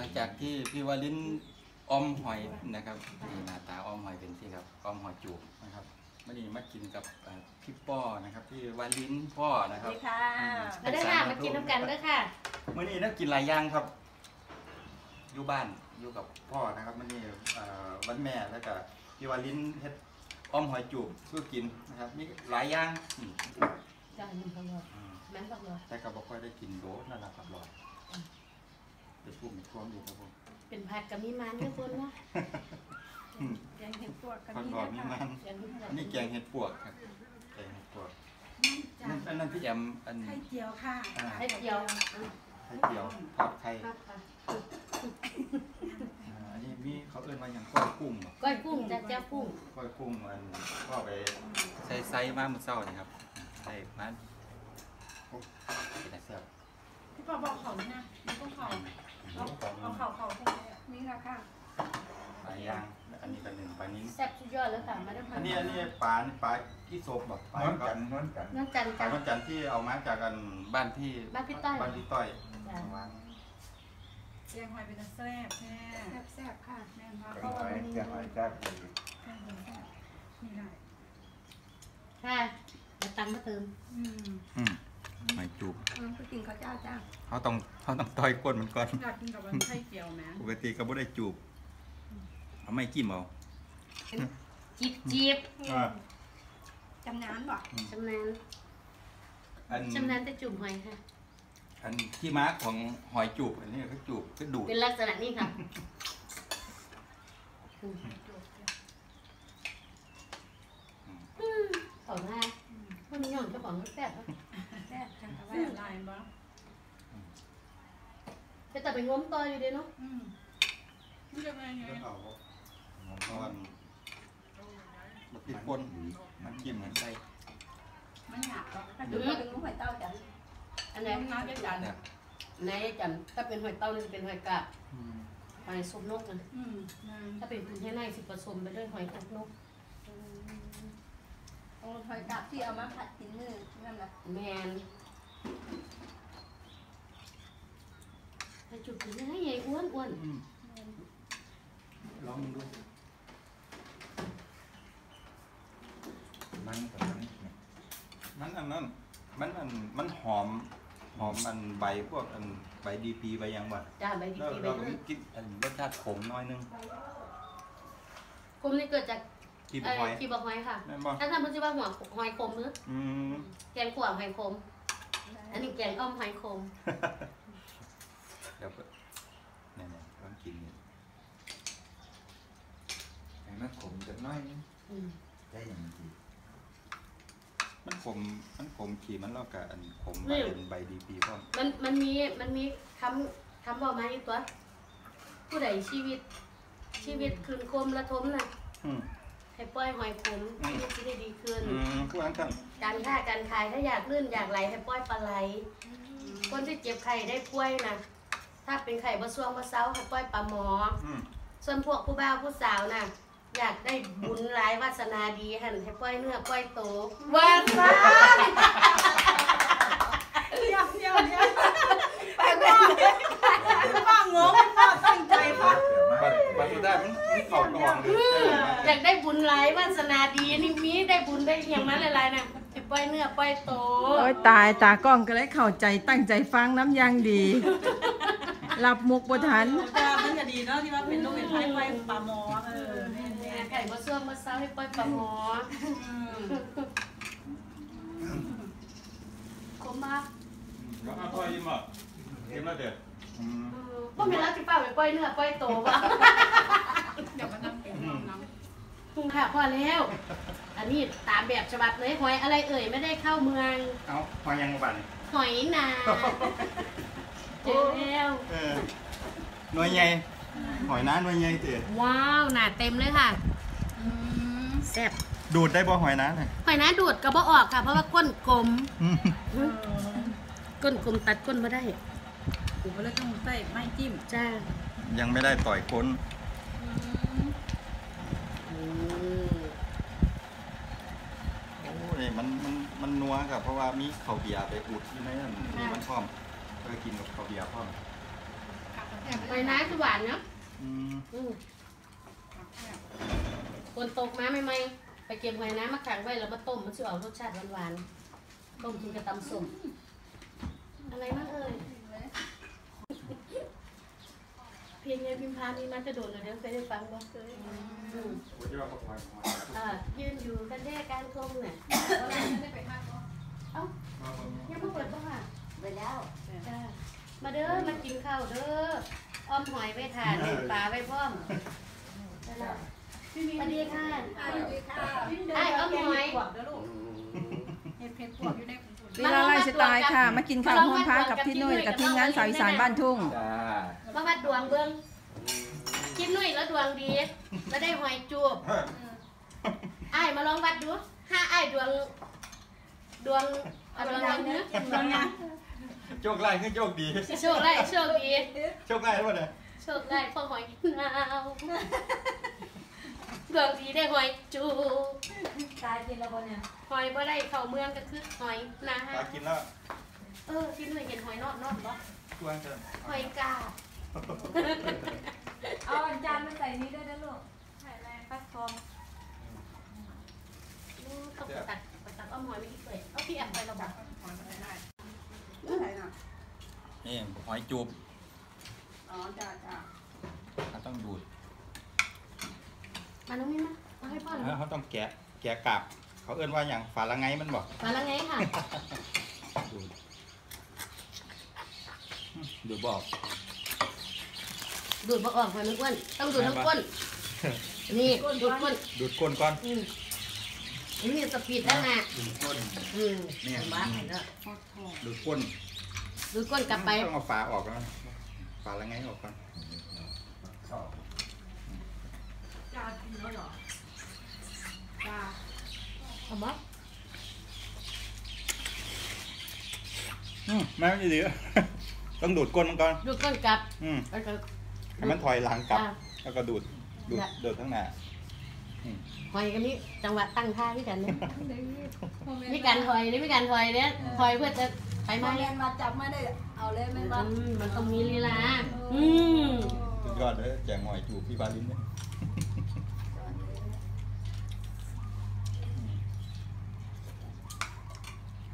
ลังจากที่พี่วลินอมหอยนะครับหน้าตาอมหอยเป็นที่ครับอมหอยจูบนะครับวันนี้มากินกับพี่ป้อนะครับพี่วลินพ่อนะครับนี่ค่ะมาด้วยค่ะมากินน้ำกันด้วยค่ะวันนี้ต้องกินหลายอย่างครับอยู่บ้านอยู่กับพ่อนะครับวันนี้วันแม่แล้วก็พี่วลินเฮ็ดอมหอยจูบเพื่อกินนะครับมีหลายอย่างจานนึงก็หมดแม่นหมดแต่ก็บ่ค่อยได้กินโดนั่นแหละครับหลอดเป็นพวกมีความอยู่ครับผมเป็นผัดกับมีมันนะคนวะแกงเห็ดปวกกับมีมันนี่แกงเห็ดปวกครับแกงเห็ดปวกนั่นพี่แอมอันไข่เจียวค่ะไข่เจียวไข่เจียวทอดไข่อันนี้มีเขาเอิ้นมาอย่างก้อยกุ้งก้อยกุ้งจะเจ้ากุ้งก้อยกุ้งมันก็ไปใส่มาเมื่อเช้านี่ครับใส่มันพี่ปอบอกเขานะมีต้องเขาเอาเขาใช่ไหมนี่ละค่ะปลาย่างอันนี้เป็นหนึ่งปลานิ้นแซ่บสุดยอดเลยค่ะมาได้พันอันนี้ปลาที่โซบแบบปลาน้ำจันที่เอามาจากกันบ้านพี่ต้อยแกงหอยเป็นแซ่บแน่แซ่บค่ะแน่นอนเพราะว่ามันมีแกงหอยแซ่บนี่ได้ค่ะมาตังมาเติมหอยจูบก็กินเขาเจ้าจ้าเขาต้องต่อยก้นมันก่อนอยากกินกับไข่เจียวนะปกติก็ไม่ได้จูบเอาไม่จิ้มเอาจีบจำนานบ่จำนานแต่จูบหอยค่ะอันที่มาของหอยจูบอันนี้ก็จูบก็ดูดเป็นลักษณะนี้ค่ะของหน้าพวกนี้ของเจ้าของก็แซ่บจังว่าลายบ้างแต่ไปง้มต่ออยู่เด้เนาะนี่จะมาไงตอนมันติดก้นมันจิ้มเหมือนไส้มันหยาบก็ดูเป็นหอยเต้าจันอันไหนน้ำจันไหนจันถ้าเป็นหอยเต้านี่จะเป็นหอยกาบหอยสมนกนะถ้าเป็นคุณแค่ไหนสิผสมไปด้วยหอยสมนกโอ้หอยกาบที่เอามาผัดกินนี่นั่นแหละแมนไปจุดกินให้ใหญ่อ้วนลองดูมันหอมอันใบพวกอันใบดีพีใบยังวะจ้าใบดีพีเราก็กินอันรสชาติขมน้อยนึงขมนี่เกิดจากกีบหอยค่ะถ้ามันชื่อว่าหัวหอยขมหรือแกงขวางหอยขมอันนี้แกงอ้อมหอยขมเดี๋ยวเนี่ยลองกินนี่มันขมจังน้อยนี่ได้อย่างดีมันขมขี่มันเล่ากะอันขมมาเป็นใบดีพีพ่อมันมีคำบอกมาอีกตัวผู้ใดชีวิตคืนคมระทมน่ะให้ปล่อยหอยขมชีวิตจะได้ดีขึ้นการค้าการขายถ้าอยากลื่นอยากไหลให้ปล่อยปลาไหลคนที่เจ็บไข่ได้ป่วยนะถ้าเป็นไข่บะซวงบะเซาให้ปล่อยปลาหมอส่วนพวกผู้บ่าวผู้สาวน่ะอยากได้บุญร้ายวาสนาดีหันให้ปล่อยเนื้อปล่อยโตวาสนาเดี๋ยวไปก่อนป้างงป้าตั้งใจพักบัตรได้มันเข่าตองอยากได้บุญร้ายวาสนาดีนี่มีได้บุญได้อย่างนั้นหลายๆนะให้ปล่อยเนื้อปล่อยโตโอ้ยตายตากล้องก็เลยเข้าใจตั้งใจฟังน้ำยางดีหลับมุกบทันมันจะดีเนาะที่ว่าเป็นลูกเป็นไผ่ปล่อยปลาหมอไก่บะเสื่อมบะเซาให้ปล่อยปลาหมอขมมากก็อร่อยมากเค็มแล้วเด็ดพวกมีแล้วที่ป้าไปปล่อยเนื้อปล่อยโตวะเดี๋ยวมันน้ำพุงค่ะพอแล้วอันนี้ตามแบบฉบับเลยหอยอะไรเอ่ยไม่ได้เข้าเมืองเอาหอยยังบันหอยนาเจ๋งแล้วหน่วยใหญ่หอยน้าหน่วยใหญ่เต๋อว้าวหนาเต็มเลยค่ะแซ่บดูดได้บ่หอยน้าเนี่ยหอยน้าดูดก็บ่ออกค่ะเพราะว่าก้นกลมก้นกลมตัดก้นมาได้กูก็เลยต้องใส่ไม้จิ้มจ้ายังไม่ได้ต่อยก้นโอ้ยมันนัวค่ะเพราะว่ามีข้าวเบียร์ไปอุดที่นั่นมีมันพร้อมก็กินกับข้าวเบียร์พร้อม ไปน้ำสว่านเนาะคนตกมาไม่ไปเก็บไว้น้ำมาขังไว้แล้วมาต้มมันจะออกรสชาติหวานๆต้มกินกับตำส้มอะไรบ้างเอ่ยเพียงไงพิมพามีมันจะโดดเลยเดี๋ยวเคยได้ฟังบ้างเคยยืนอยู่กันแยกการคลมเนี่ยเอ้ายังไม่เปิดป่ะค่ะเปิดแล้วมาเด้อมากินข้าวเด้ออ้อมหอยไว้ทานเด็ดปลาไว้พร้อมสวัสดีค่ะสวัสดีค่ะไอ้อ้อมหอยเห็ดเผ็ดปวดอยู่ในเวลาไล่สไตล์ค่ะมากินข้าวห้องพักกับพี่นุ่ยกับทีมงานสาวอีสานบ้านทุ่งมาวัดดวงเบื้องพี่นุ่ยแล้วดวงดีแล้วได้หอยจูบไอ้มาลองวัดดูห้าไอ้ดวงอะไรนึกโชคไล่คือโชคดีโชคไล่โชคดีโชคไล่ว่าไงโชคไล่พ่อหอยกินเอาดวงดีได้หอยจูตายกินแล้วบ่เนี่ยหอยบ่ได้เข้าเมืองก็คือหอยนะฮะกินแล้วกินหน่อยเห็นหอยนอดบ่หอยกาบเอาจานมาใส่นี้ได้แล้วลูกใส่แรงฟักทองต้องตัดอ้อมหอยไม่กี่เปิดเอาพี่แอมไประบายหอยอะไรได้อะไรนะนี่หอยจูบอ๋อจ้าต้องดูดน้องมิ้นมาให้พ่อหน่อยเขาต้องแกะกาบเขาเอื้อนว่าอย่างฝาละไงมันบอกฝาละไงค่ะดูดบอกดูดบอกออกมาหนึ่งก้นต้องดูดทั้งก้นนี่ดูดก้นก่อนนี่สปีดแล้วนะดูดก้นนี่บ้าแล้วดูดก้นกลับไปต้องเอาฝาออกนะฝาละไงออกก่อนจ้าดีแล้วเหรอจ้าเอามาไม่ดีต้องดูดก้นมันก่อนดูดก้นกลับแล้วก็ให้มันถอยหลังกลับแล้วก็ดูดทั้งหน้าถอยกันนี้จังหวะตั้งท่าที่กันเนี่ยนี่การถอยนี่ไม่การถอยเนี่ยถอยเพื่อจะไปมาเรียนมาจับมาได้เอาเลยไม่บ้ามันต้องมีลีลาสุดยอดเลยแจกหอยจูบพี่บาลินเนี่ย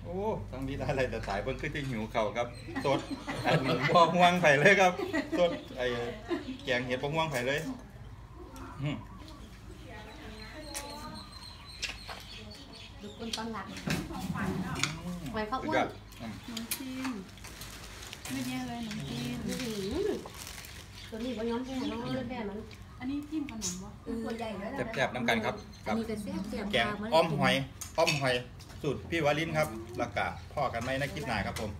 โอ้ทั้งนี้ได้อะไรแต่สายบนขึ้นจะหิวเข่าครับสดไอ้พวกห่วงไผ่เลยครับสดไอ้แกงเห็ดพวกห่วงไผ่เลยดูคนตอนหลังไว้ข้าวอ้วนขนมจีนไม่แย่เลยขนมจีนตัวนี้ว่าย้อมแค่น้องเลือดแดงมันอันนี้จิ้มขนมวะตัวใหญ่แล้วแซ่บๆน้ำกันครับแกงอ้อมหอยสูตรพี่วาลินครับแล้วก็พ่อกันไหมนะคลิปหน้าครับผม